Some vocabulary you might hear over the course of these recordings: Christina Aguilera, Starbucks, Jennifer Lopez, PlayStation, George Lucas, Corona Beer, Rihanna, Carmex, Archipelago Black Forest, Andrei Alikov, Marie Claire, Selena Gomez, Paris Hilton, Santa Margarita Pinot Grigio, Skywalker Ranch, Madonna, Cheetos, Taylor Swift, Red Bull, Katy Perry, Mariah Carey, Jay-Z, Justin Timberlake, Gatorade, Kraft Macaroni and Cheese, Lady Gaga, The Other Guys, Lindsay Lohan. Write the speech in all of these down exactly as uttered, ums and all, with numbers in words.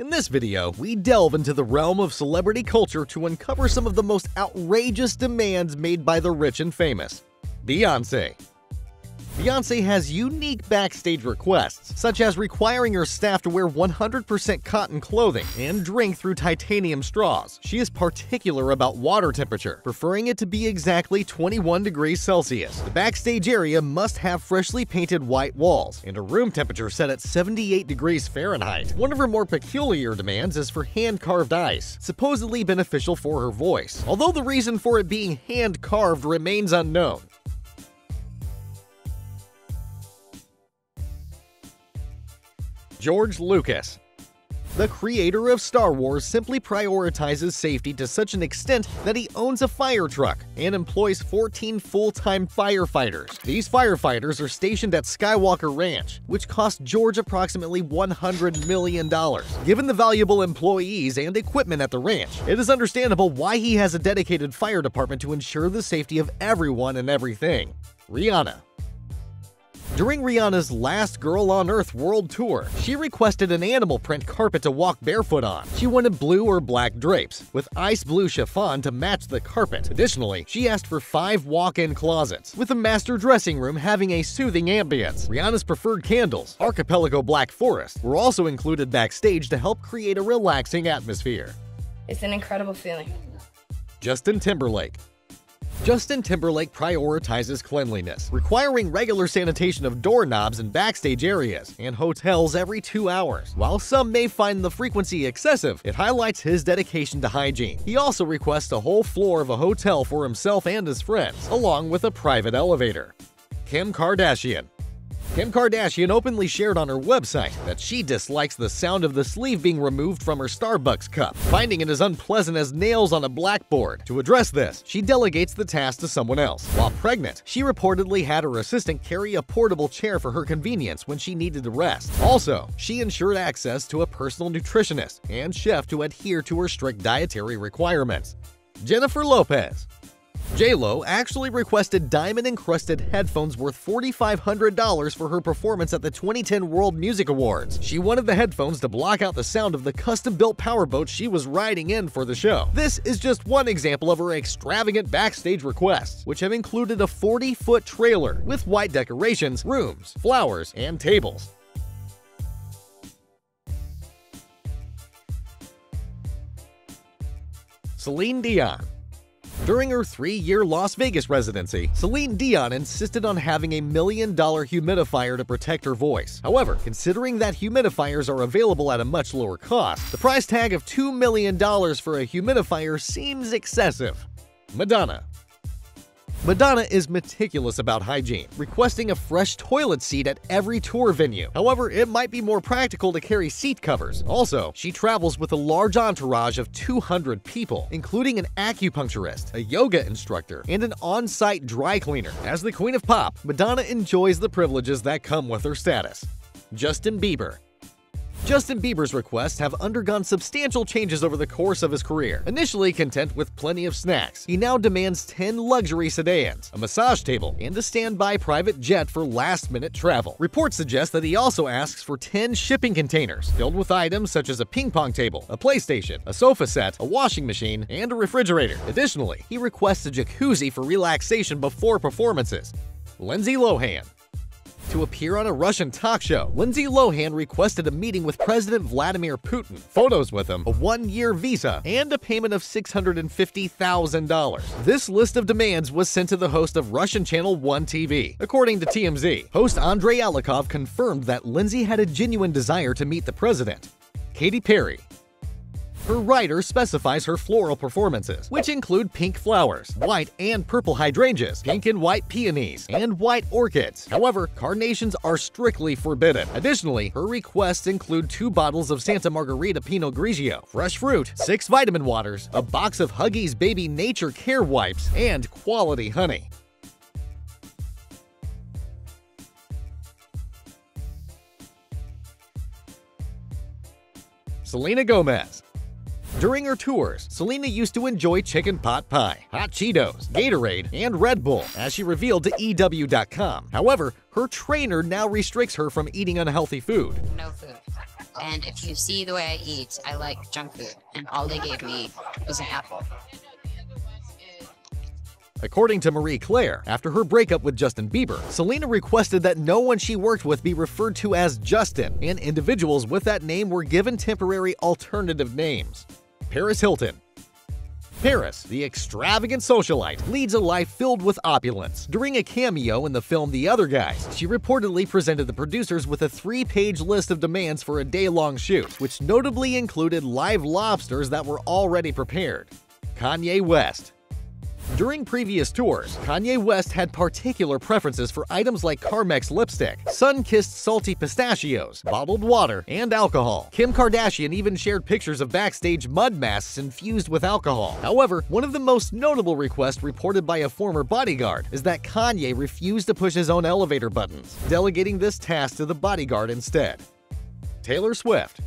In this video, we delve into the realm of celebrity culture to uncover some of the most outrageous demands made by the rich and famous. Beyoncé. Beyoncé has unique backstage requests, such as requiring her staff to wear one hundred percent cotton clothing and drink through titanium straws. She is particular about water temperature, preferring it to be exactly twenty-one degrees Celsius. The backstage area must have freshly painted white walls and a room temperature set at seventy-eight degrees Fahrenheit. One of her more peculiar demands is for hand-carved ice, supposedly beneficial for her voice, although the reason for it being hand-carved remains unknown. George Lucas. The creator of Star Wars simply prioritizes safety to such an extent that he owns a fire truck and employs fourteen full-time firefighters. These firefighters are stationed at Skywalker Ranch, which cost George approximately one hundred million dollars. Given the valuable employees and equipment at the ranch, it is understandable why he has a dedicated fire department to ensure the safety of everyone and everything. Rihanna. During Rihanna's Last Girl on Earth world tour, she requested an animal print carpet to walk barefoot on. She wanted blue or black drapes, with ice blue chiffon to match the carpet. Additionally, she asked for five walk-in closets, with a master dressing room having a soothing ambience. Rihanna's preferred candles, Archipelago Black Forest, were also included backstage to help create a relaxing atmosphere. It's an incredible feeling. Justin Timberlake. Justin Timberlake prioritizes cleanliness, requiring regular sanitation of doorknobs and backstage areas and hotels every two hours. While some may find the frequency excessive, it highlights his dedication to hygiene. He also requests a whole floor of a hotel for himself and his friends, along with a private elevator. Kim Kardashian. Kim Kardashian openly shared on her website that she dislikes the sound of the sleeve being removed from her Starbucks cup, finding it as unpleasant as nails on a blackboard. To address this, she delegates the task to someone else. While pregnant, she reportedly had her assistant carry a portable chair for her convenience when she needed to rest. Also, she ensured access to a personal nutritionist and chef to adhere to her strict dietary requirements. Jennifer Lopez. J Lo actually requested diamond-encrusted headphones worth four thousand five hundred dollars for her performance at the twenty ten World Music Awards. She wanted the headphones to block out the sound of the custom-built powerboat she was riding in for the show. This is just one example of her extravagant backstage requests, which have included a forty-foot trailer with white decorations, rooms, flowers, and tables. Celine Dion. During her three-year Las Vegas residency, Celine Dion insisted on having a million-dollar humidifier to protect her voice. However, considering that humidifiers are available at a much lower cost, the price tag of two million dollars for a humidifier seems excessive. Madonna. Madonna is meticulous about hygiene, requesting a fresh toilet seat at every tour venue. However, it might be more practical to carry seat covers. Also, she travels with a large entourage of two hundred people, including an acupuncturist, a yoga instructor, and an on-site dry cleaner. As the queen of pop, Madonna enjoys the privileges that come with her status. Justin Bieber. Justin Bieber's requests have undergone substantial changes over the course of his career. Initially content with plenty of snacks, he now demands ten luxury sedans, a massage table, and a standby private jet for last-minute travel. Reports suggest that he also asks for ten shipping containers filled with items such as a ping-pong table, a PlayStation, a sofa set, a washing machine, and a refrigerator. Additionally, he requests a jacuzzi for relaxation before performances. Lindsay Lohan. To appear on a Russian talk show, Lindsay Lohan requested a meeting with President Vladimir Putin, photos with him, a one-year visa, and a payment of six hundred fifty thousand dollars. This list of demands was sent to the host of Russian Channel one T V. According to T M Z, host Andrei Alikov confirmed that Lindsay had a genuine desire to meet the president. Katy Perry. Her writer specifies her floral performances, which include pink flowers, white and purple hydrangeas, pink and white peonies, and white orchids. However, carnations are strictly forbidden. Additionally, her requests include two bottles of Santa Margarita Pinot Grigio, fresh fruit, six vitamin waters, a box of Huggies Baby Nature Care wipes, and quality honey. Selena Gomez. During her tours, Selena used to enjoy chicken pot pie, hot Cheetos, Gatorade, and Red Bull, as she revealed to E W dot com. However, her trainer now restricts her from eating unhealthy food. No food. And if you see the way I eat, I like junk food, and all they gave me was an apple. According to Marie Claire, after her breakup with Justin Bieber, Selena requested that no one she worked with be referred to as Justin, and individuals with that name were given temporary alternative names. Paris Hilton. Paris, the extravagant socialite, leads a life filled with opulence. During a cameo in the film The Other Guys, she reportedly presented the producers with a three-page list of demands for a day-long shoot, which notably included live lobsters that were already prepared. Kanye West. During previous tours, Kanye West had particular preferences for items like Carmex lipstick, sun-kissed salty pistachios, bottled water, and alcohol. Kim Kardashian even shared pictures of backstage mud masks infused with alcohol. However, one of the most notable requests reported by a former bodyguard is that Kanye refused to push his own elevator buttons, delegating this task to the bodyguard instead. Taylor Swift.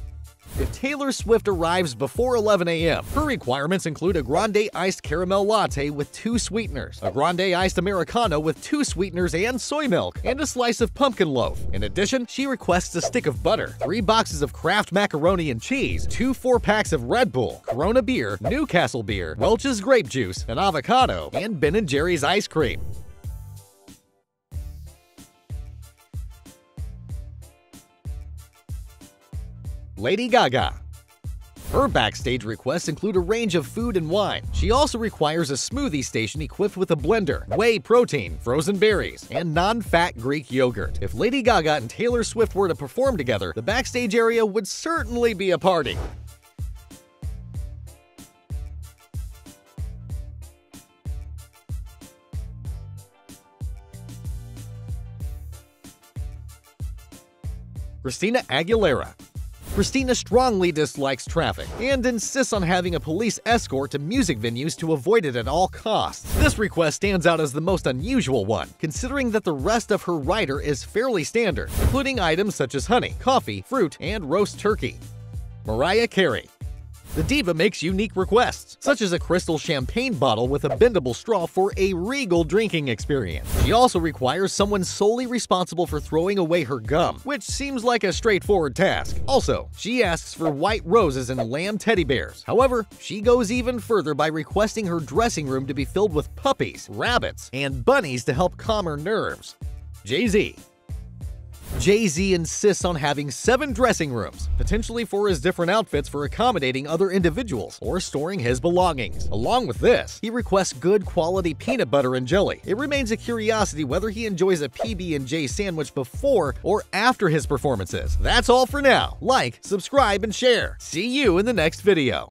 If Taylor Swift arrives before eleven A M, her requirements include a grande iced caramel latte with two sweeteners, a grande iced Americano with two sweeteners and soy milk, and a slice of pumpkin loaf. In addition, she requests a stick of butter, three boxes of Kraft Macaroni and Cheese, two four-packs of Red Bull, Corona Beer, Newcastle Beer, Welch's grape juice, an avocado, and Ben and Jerry's ice cream. Lady Gaga. Her backstage requests include a range of food and wine. She also requires a smoothie station equipped with a blender, whey protein, frozen berries, and non-fat Greek yogurt. If Lady Gaga and Taylor Swift were to perform together, the backstage area would certainly be a party. Christina Aguilera. Christina strongly dislikes traffic and insists on having a police escort to music venues to avoid it at all costs. This request stands out as the most unusual one, considering that the rest of her rider is fairly standard, including items such as honey, coffee, fruit, and roast turkey. Mariah Carey. The diva makes unique requests, such as a crystal champagne bottle with a bendable straw for a regal drinking experience. She also requires someone solely responsible for throwing away her gum, which seems like a straightforward task. Also, she asks for white roses and lamb teddy bears. However, she goes even further by requesting her dressing room to be filled with puppies, rabbits, and bunnies to help calm her nerves. Jay-Z. Jay-Z insists on having seven dressing rooms, potentially for his different outfits for accommodating other individuals or storing his belongings. Along with this, he requests good quality peanut butter and jelly. It remains a curiosity whether he enjoys a P B and J sandwich before or after his performances. That's all for now. Like, subscribe, and share. See you in the next video.